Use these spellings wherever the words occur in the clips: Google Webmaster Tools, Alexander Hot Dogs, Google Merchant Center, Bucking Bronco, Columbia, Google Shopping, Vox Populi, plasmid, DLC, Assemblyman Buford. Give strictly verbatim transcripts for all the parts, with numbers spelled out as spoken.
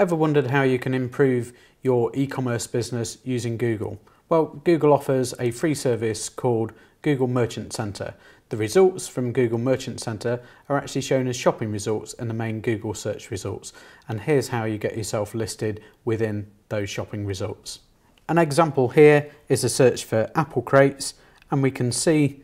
Ever wondered how you can improve your e-commerce business using Google? Well, Google offers a free service called Google Merchant Center. The results from Google Merchant Center are actually shown as shopping results in the main Google search results. And here's how you get yourself listed within those shopping results. An example here is a search for apple crates, and we can see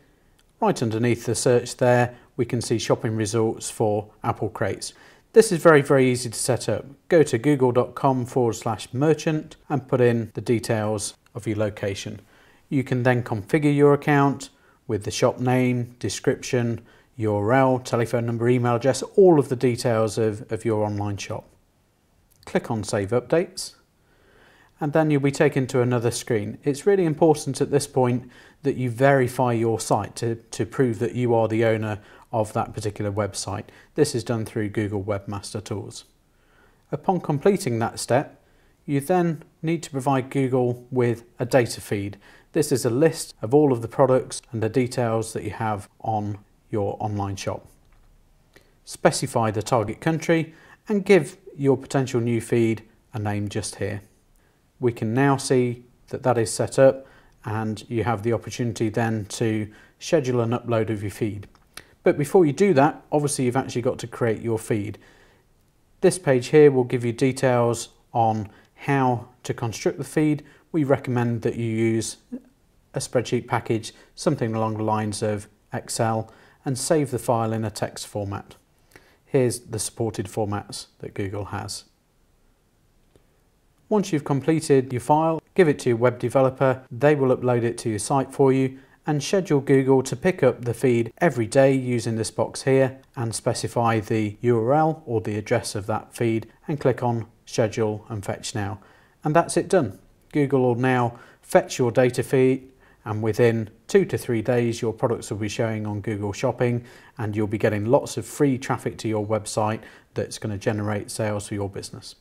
right underneath the search there, we can see shopping results for apple crates. This is very, very easy to set up. Go to google.com forward slash merchant and put in the details of your location. You can then configure your account with the shop name, description, U R L, telephone number, email address, all of the details of, of your online shop. Click on Save Updates, and then you'll be taken to another screen. It's really important at this point that you verify your site to, to prove that you are the owner of that particular website. This is done through Google Webmaster Tools. Upon completing that step, you then need to provide Google with a data feed. This is a list of all of the products and the details that you have on your online shop. Specify the target country and give your potential new feed a name just here. We can now see that that is set up, and you have the opportunity then to schedule an upload of your feed. But before you do that, obviously you've actually got to create your feed. This page here will give you details on how to construct the feed. We recommend that you use a spreadsheet package, something along the lines of Excel, and save the file in a text format. Here's the supported formats that Google has. Once you've completed your file, give it to your web developer. They will upload it to your site for you, and schedule Google to pick up the feed every day using this box here, and specify the U R L or the address of that feed and click on Schedule and Fetch Now. And that's it done. Google will now fetch your data feed, and within two to three days your products will be showing on Google Shopping, and you'll be getting lots of free traffic to your website that's going to generate sales for your business.